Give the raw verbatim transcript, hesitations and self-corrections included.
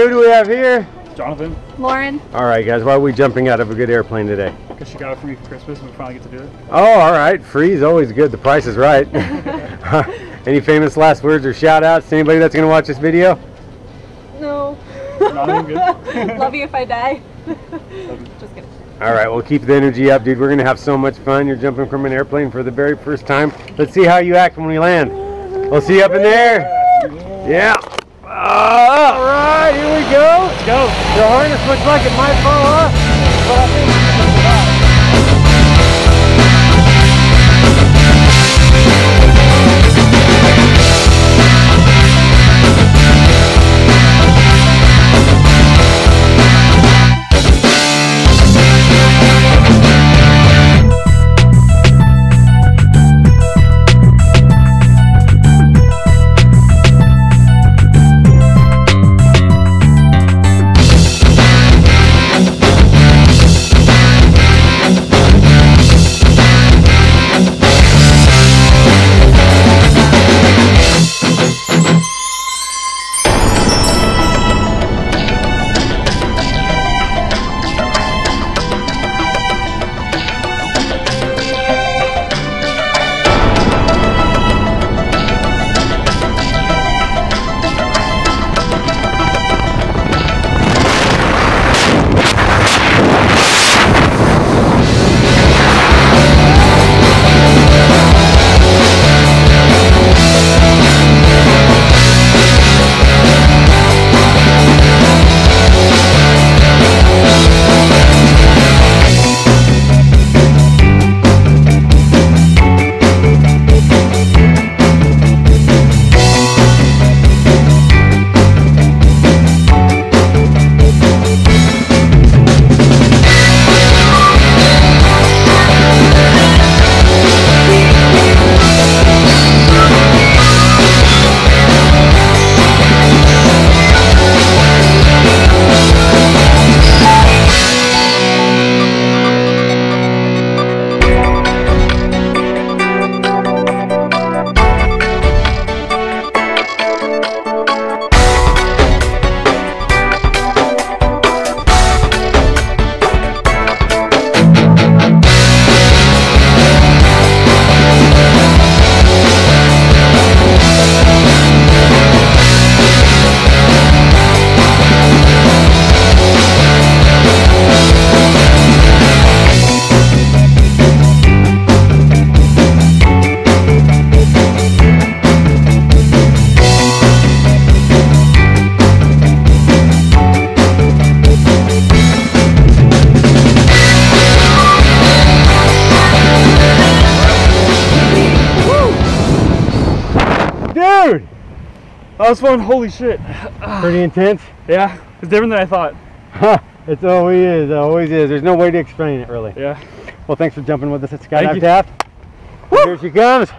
right, who do we have here? Jonathan. Lauren. All right, guys, why are we jumping out of a good airplane today? Because she got it for me for Christmas and we finally get to do it. Oh, all right. Free is always good. The price is right. Any famous last words or shout outs to anybody that's going to watch this video? No. Not even good. Love you if I die. Just kidding. All right, well, keep the energy up, dude. We're going to have so much fun. You're jumping from an airplane for the very first time. Let's see how you act when we land. We'll see you up in there. Yeah. All right, here we go. Let's go. The harness looks like it might fall off, but I think it's going to come back. Dude, that was fun. Holy shit. Pretty intense. Yeah, it's different than I thought. It always is. It always is. There's no way to explain it, really. Yeah. Well, thanks for jumping with us at Skydive Taft. Here she comes.